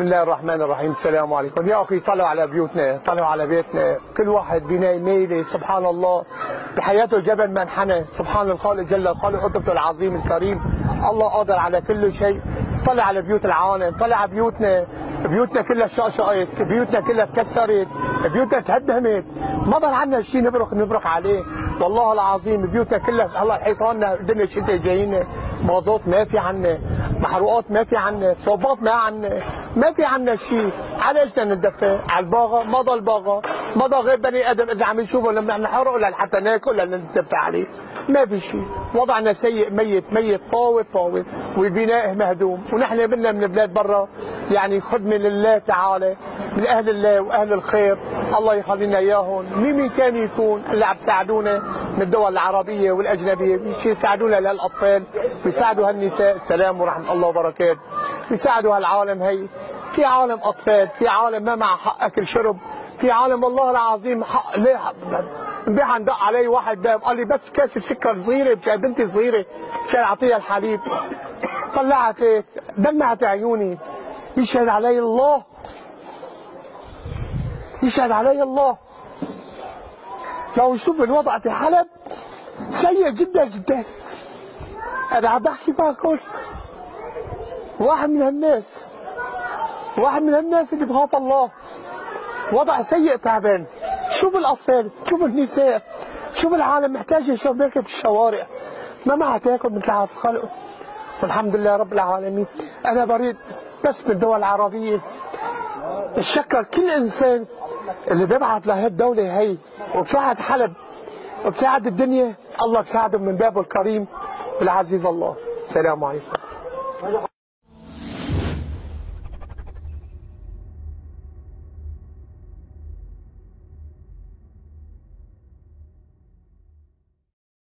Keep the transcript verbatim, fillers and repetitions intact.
بسم الله الرحمن الرحيم. السلام عليكم يا اخي. طلعوا على بيوتنا، طلعوا على بيتنا، كل واحد بناي ميله. سبحان الله، بحياته جبل ما انحنى. سبحان الخالق جل خالق قدرته العظيم الكريم. الله قادر على كل شيء. طلع على بيوت العالم، طلع على بيوتنا. بيوتنا كلها شقشقت، بيوتنا كلها تكسرت، بيوتنا تهدمت، ما ضل عندنا شيء نبرق نبرق عليه. والله العظيم بيوتنا كلها الله حيطاننا، الدنيا شتاء جايين، مازوت ما في عنا، محروقات ما في عنا، صوبات ما عنا، ما في عنا شيء. على ايش بدنا ندفع؟ على الباغه، ما ضل باغه، ما ضل غير بني ادم اذا عم نشوفه لما نحرقه لحتى ناكل لنتدفع عليه، ما في شيء. وضعنا سيء، ميت ميت، طاوت طاوت، والبناء مهدوم، ونحن بدنا من بلاد برا يعني خدمه لله تعالى، من اهل الله واهل الخير، الله يخلينا اياهم، مين مين كان يكون اللي عم تساعدونا من الدول العربيه والاجنبيه، يساعدونا لهالاطفال، ويساعدوا هالنساء، السلام ورحمه الله وبركاته، ويساعدوا هالعالم هي، في عالم اطفال، في عالم ما مع حق اكل شرب، في عالم والله العظيم حق ليه حق. امبارح ندق علي واحد باب قال لي بس كاسه سكر صغيره مشان بنتي صغيره مشان اعطيها الحليب، طلعت هيك دمعت عيوني. يشهد علي الله، يشهد علي الله. لو شوف الوضع في حلب سيء جدا جدا. انا عم بحكي معكم واحد من هالناس، واحد من هالناس اللي بخاف الله. وضع سيء تعبان. شوف الاطفال، شوف النساء، شوف العالم محتاجه شباكه في الشوارع، ما معها تاكل مثل عم خلقه. والحمد لله رب العالمين. انا بريد بس بالدول العربيه، بتشكر كل انسان اللي بيبعث لهالدوله هي وبساعد حلب وبساعد الدنيا، الله بساعده من بابه الكريم العزيز الله. السلام عليكم.